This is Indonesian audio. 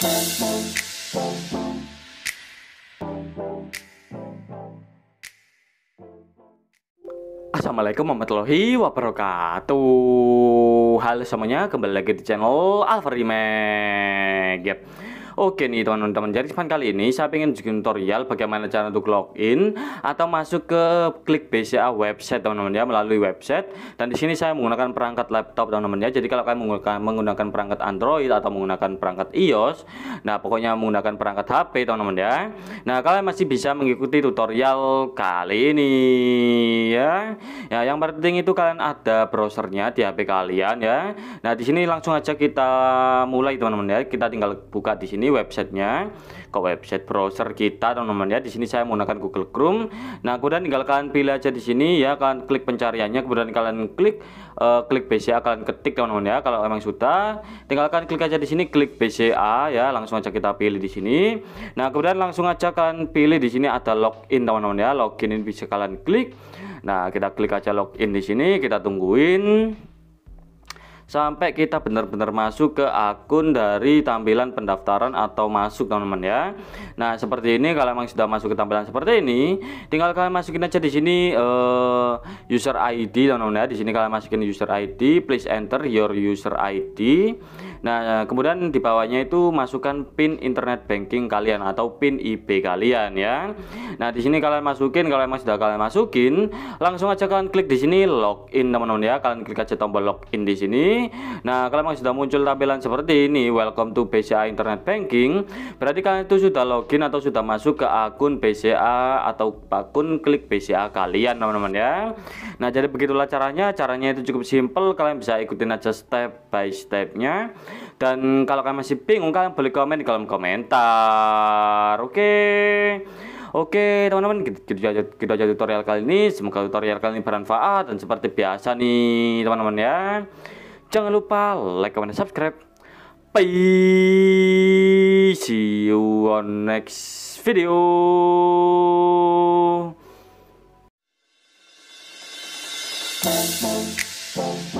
Assalamualaikum warahmatullahi wabarakatuh. Halo semuanya, kembali lagi di channel Alvan Remag. Oke nih teman-teman, jadi kali ini saya ingin bikin tutorial bagaimana cara untuk login atau masuk ke Klik BCA website teman-teman ya, melalui website. Dan di sini saya menggunakan perangkat laptop teman-teman ya. Jadi kalau kalian menggunakan perangkat Android atau menggunakan perangkat iOS, nah pokoknya menggunakan perangkat HP teman-teman ya. Nah kalian masih bisa mengikuti tutorial kali ini ya. Ya, yang penting itu kalian ada browsernya di HP kalian ya. Nah, di sini langsung aja kita mulai teman-teman ya. Kita tinggal buka di sini websitenya, ke website browser kita teman-teman ya. Di sini saya menggunakan Google Chrome. Nah, kemudian tinggal kalian pilih aja di sini ya, kalian klik pencariannya, kemudian kalian klik Klik BCA, kalian ketik teman-teman ya. Kalau emang sudah, tinggal kalian klik aja di sini Klik BCA ya, langsung aja kita pilih di sini. Nah, kemudian langsung aja kalian pilih di sini ada login teman-teman ya. Login ini bisa kalian klik. Nah, kita klik aja login di sini, kita tungguin sampai kita benar-benar masuk ke akun dari tampilan pendaftaran atau masuk teman-teman ya. Nah, seperti ini kalau memang sudah masuk ke tampilan seperti ini, tinggal kalian masukin aja di sini user ID teman-teman ya. Di sini kalian masukin user ID, please enter your user ID. Nah, kemudian di bawahnya itu masukkan PIN internet banking kalian atau PIN IP kalian ya. Nah, di sini kalian masukin, kalau memang sudah kalian masukin, langsung aja kalian klik di sini login teman-teman ya. Kalian klik aja tombol login di sini. Nah, kalau memang sudah muncul tampilan seperti ini, welcome to BCA Internet Banking, berarti kalian itu sudah login atau sudah masuk ke akun BCA atau akun Klik BCA kalian teman-teman ya. Nah, jadi begitulah caranya itu cukup simple, kalian bisa ikutin aja step by stepnya. Dan kalau kalian masih bingung, kalian boleh komen di kolom komentar. Oke teman-teman, gitu aja tutorial kali ini. Semoga tutorial kali ini bermanfaat. Dan seperti biasa nih teman-teman ya, jangan lupa like, comment, dan subscribe. Bye, see you on next video.